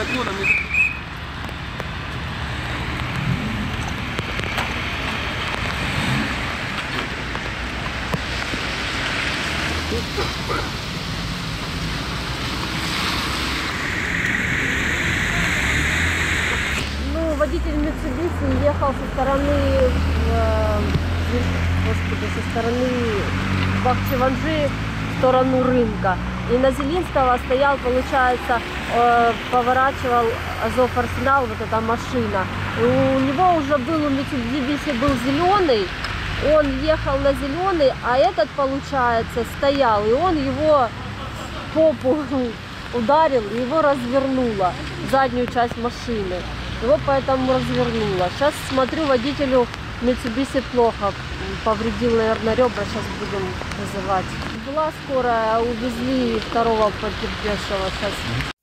законом не... Ну, водитель Митсубиси ехал со стороны, со стороны Бахчеванджи в сторону рынка. И на Зелинского стоял, получается, поворачивал Азов Арсенал, вот эта машина. И у него уже был, у Митсубиси был зеленый. Он ехал на зеленый, а этот, получается, стоял, и он его в попу ударил, его развернуло, заднюю часть машины. Его поэтому развернуло. Сейчас смотрю, водителю Митсубиси плохо, повредил, наверное, ребра, сейчас будем вызывать. Была скорая, увезли второго потерпевшего сейчас.